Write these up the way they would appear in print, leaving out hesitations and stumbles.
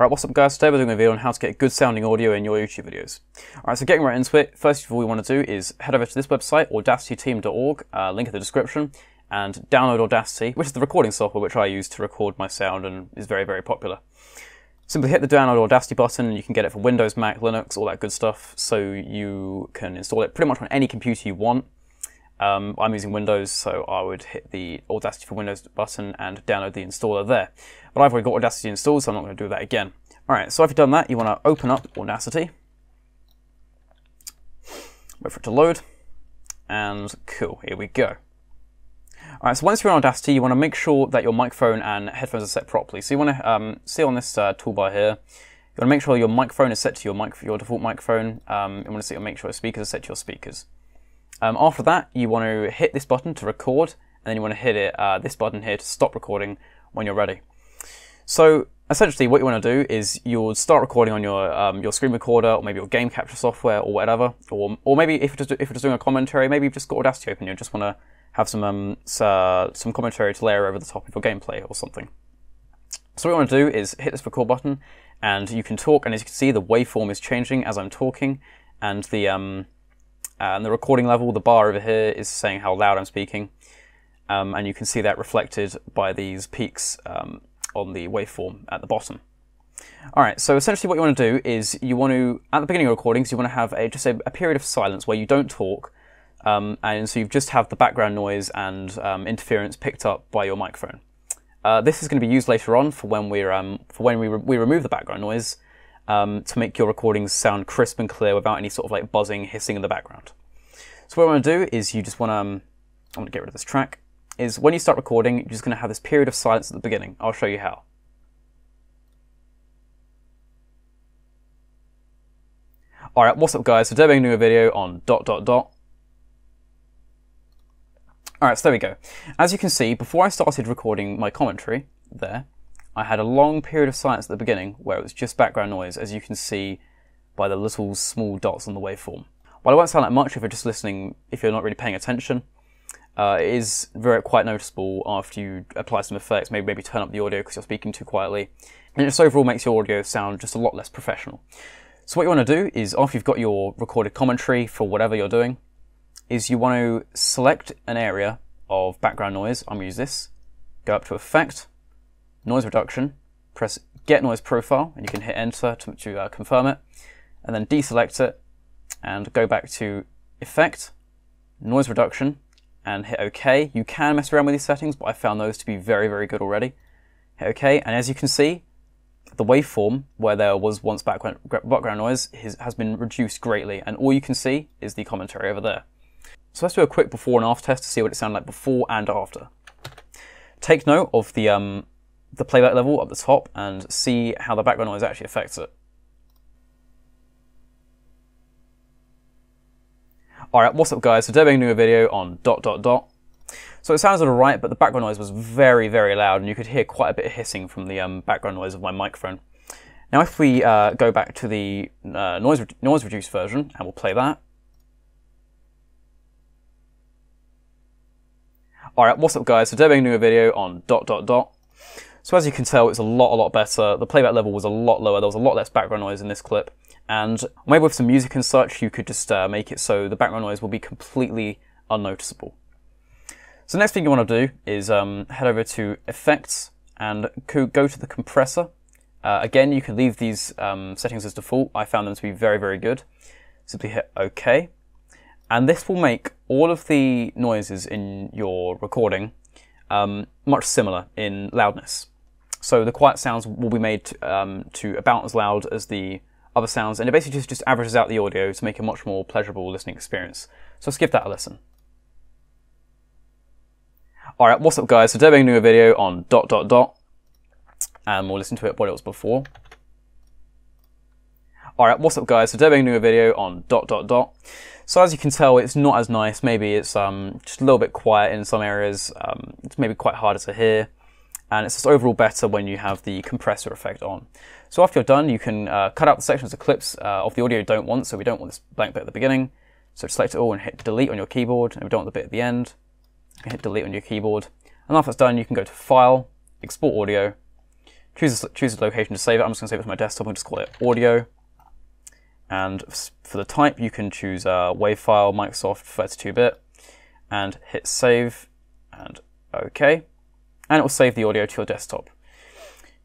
Alright, what's up guys? Today we're doing a video on how to get good sounding audio in your YouTube videos. Alright, so getting right into it, first of all we want to do is head over to this website, audacityteam.org, link in the description, and download Audacity, which is the recording software which I use to record my sound and is very, very popular. Simply hit the download Audacity button and you can get it for Windows, Mac, Linux, all that good stuff, so you can install it pretty much on any computer you want. I'm using Windows, so I would hit the Audacity for Windows button and download the installer there. But I've already got Audacity installed, so I'm not going to do that again. Alright, so if you've done that, you want to open up Audacity. Wait for it to load. And cool, here we go. Alright, so once you're on Audacity, you want to make sure that your microphone and headphones are set properly. So you want to see on this toolbar here, you want to make sure your microphone is set to your default microphone. You want to make sure your speakers are set to your speakers. After that, you want to hit this button to record, and then you want to hit it, this button here to stop recording when you're ready. So essentially what you want to do is you'll start recording on your screen recorder, or maybe your game capture software or whatever, or maybe if you're just doing a commentary, maybe you've just got Audacity open, you just want to have some commentary to layer over the top of your gameplay or something. So what you want to do is hit this record button, and you can talk, and as you can see the waveform is changing as I'm talking, and the recording level, the bar over here, is saying how loud I'm speaking, and you can see that reflected by these peaks on the waveform at the bottom. Alright, so essentially what you want to do is you want to, at the beginning of recordings, you want to have just a period of silence where you don't talk, and so you just have the background noise and interference picked up by your microphone. This is going to be used later on for when we remove the background noise, to make your recordings sound crisp and clear without any sort of like buzzing, hissing in the background. So what I want to do is you just want to, I want to get rid of this track, is when you start recording, you're just going to have this period of silence at the beginning. I'll show you how. Alright, what's up guys? So today we're doing a video on ... Alright, so there we go. As you can see, before I started recording my commentary there, I had a long period of silence at the beginning where it was just background noise, as you can see by the little small dots on the waveform. While it won't sound like much if you're just listening, if you're not really paying attention, it is quite noticeable after you apply some effects, maybe turn up the audio because you're speaking too quietly, and it just overall makes your audio sound just a lot less professional. So what you want to do is, after you've got your recorded commentary for whatever you're doing, is you want to select an area of background noise. I'm going to use this, go up to Effect, Noise Reduction, press Get Noise Profile, and you can hit Enter to confirm it, and then deselect it, and go back to Effect, Noise Reduction, and hit OK. You can mess around with these settings, but I found those to be very, very good already. Hit OK, and as you can see, the waveform where there was once background noise has been reduced greatly, and all you can see is the commentary over there. So let's do a quick before and after test to see what it sounded like before and after. Take note of the playback level up the top and see how the background noise actually affects it. Alright, what's up guys? So today we're going to do a video on ... So it sounds alright, but the background noise was very, very loud, and you could hear quite a bit of hissing from the background noise of my microphone. Now if we go back to the noise reduced version, and we'll play that. Alright, what's up guys? So today we're going to do a video on ... So as you can tell, it's a lot better. The playback level was a lot lower, there was a lot less background noise in this clip, and maybe with some music and such, you could just make it so the background noise will be completely unnoticeable. So the next thing you want to do is head over to Effects and go to the compressor. Again, you can leave these settings as default. I found them to be very, very good. Simply hit OK, and this will make all of the noises in your recording much similar in loudness. So the quiet sounds will be made to about as loud as the other sounds, and it basically just averages out the audio to make a much more pleasurable listening experience. So let's give that a listen. Alright, what's up guys? So today we're going to do a video on ... and we'll listen to it what it was before. Alright, what's up guys? So today we're going to do a video on ... So as you can tell, it's not as nice. Maybe it's just a little bit quiet in some areas, it's maybe quite harder to hear, and it's just overall better when you have the compressor effect on. So after you're done, you can cut out the sections of clips of the audio you don't want, so we don't want this blank bit at the beginning. So just select it all and hit delete on your keyboard, and we don't want the bit at the end. You can hit delete on your keyboard, and after it's done, you can go to File, Export Audio, Choose a location to save it. I'm just going to save it to my desktop. I'll just call it audio. And for the type, you can choose WAV file, Microsoft 32-bit, and hit save and OK. And it will save the audio to your desktop.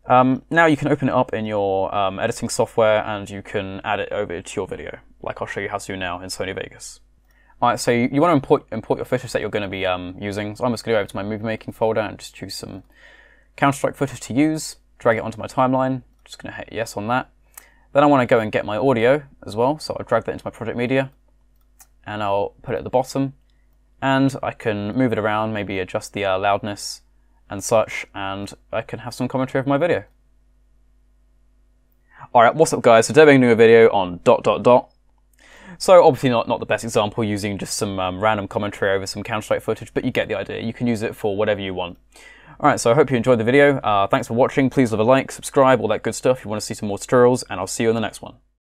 Now you can open it up in your editing software and you can add it over to your video, like I'll show you how to do now in Sony Vegas. Alright, so you want to import your footage that you're going to be using. So I'm just going to go over to my movie making folder and just choose some Counter-Strike footage to use, drag it onto my timeline, just going to hit yes on that. Then I want to go and get my audio as well, so I'll drag that into my project media and I'll put it at the bottom and I can move it around, maybe adjust the loudness and such, and I can have some commentary over my video. Alright, what's up guys, so today I'm doing a video on ... So obviously not the best example using just some random commentary over some Counter-Strike footage, but you get the idea, you can use it for whatever you want. Alright, so I hope you enjoyed the video, thanks for watching, please leave a like, subscribe, all that good stuff if you want to see some more tutorials, and I'll see you in the next one.